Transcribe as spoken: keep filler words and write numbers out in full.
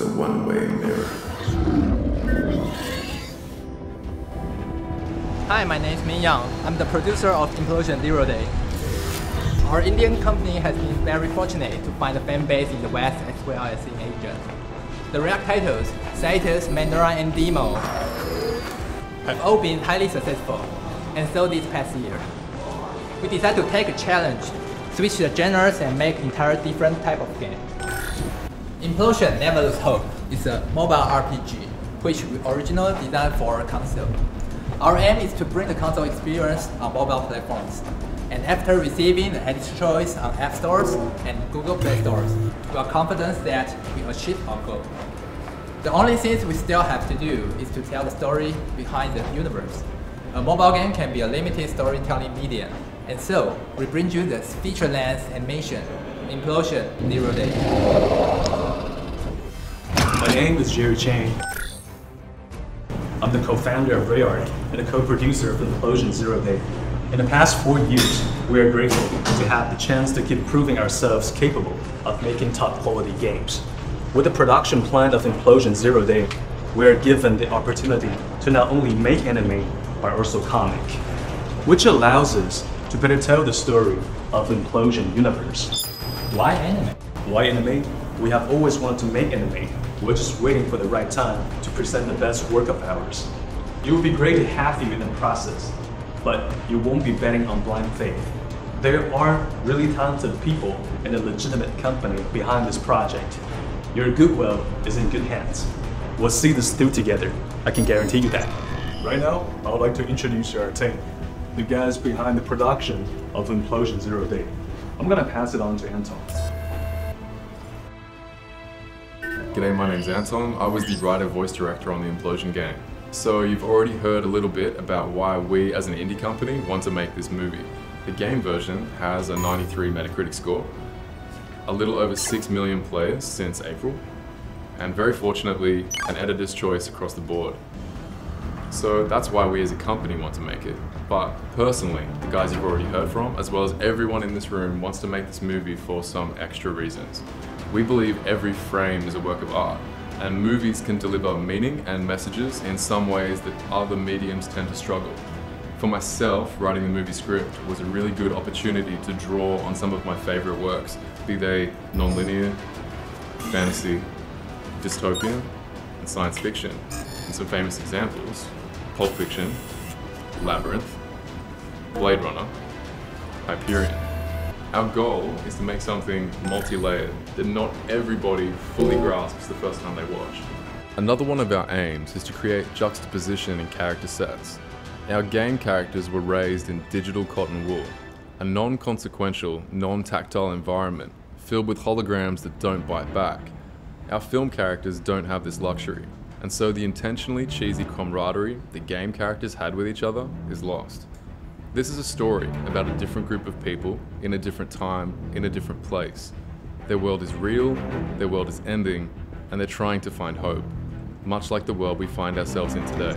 a one-way mirror. Hi, my name is Min Yang. I'm the producer of Implosion Zero Day. Our Indian company has been very fortunate to find a fan base in the West as well as in Asia. The Rayark titles, Cytus, Mandarin, and Demo have all been highly successful, and so this past year, we decided to take a challenge, switch the genres and make entirely different type of game. Implosion Never Lose Hope is a mobile R P G, which we originally designed for our console. Our aim is to bring the console experience on mobile platforms, and after receiving the Edit Choice on App Stores and Google Play Stores, we are confident that we achieved our goal. The only thing we still have to do is to tell the story behind the universe. A mobile game can be a limited storytelling medium, and so we bring you the feature-length animation, Implosion Zero Day. My name is Jerry Chang. I'm the co-founder of Rayark and a co-producer of Implosion Zero Day. In the past four years, we are grateful to have the chance to keep proving ourselves capable of making top-quality games. With the production plan of Implosion Zero Day, we are given the opportunity to not only make anime, but also comic, which allows us to better tell the story of Implosion universe. Why anime? Why anime? We have always wanted to make anime. We're just waiting for the right time to present the best work of ours. It would be great to have you in the process, but you won't be betting on blind faith. There are really talented people and a legitimate company behind this project. Your goodwill is in good hands. We'll see this through together. I can guarantee you that. Right now, I would like to introduce our team, the guys behind the production of Implosion Zero Day. I'm gonna pass it on to Anton. G'day, my name's Anton. I was the writer voice director on the Implosion game. So you've already heard a little bit about why we as an indie company want to make this movie. The game version has a ninety-three Metacritic score, a little over six million players since April, and very fortunately, an editor's choice across the board. So that's why we as a company want to make it. But personally, the guys you've already heard from, as well as everyone in this room, wants to make this movie for some extra reasons. We believe every frame is a work of art, and movies can deliver meaning and messages in some ways that other mediums tend to struggle. For myself, writing the movie script was a really good opportunity to draw on some of my favorite works, be they non-linear, fantasy, dystopian, and science fiction. And some famous examples, Pulp Fiction, Labyrinth, Blade Runner, Hyperion. Our goal is to make something multi-layered that not everybody fully grasps the first time they watch. Another one of our aims is to create juxtaposition in character sets. Our game characters were raised in digital cotton wool, a non-consequential, non-tactile environment filled with holograms that don't bite back. Our film characters don't have this luxury, and so the intentionally cheesy camaraderie the game characters had with each other is lost. This is a story about a different group of people, in a different time, in a different place. Their world is real, their world is ending, and they're trying to find hope, much like the world we find ourselves in today.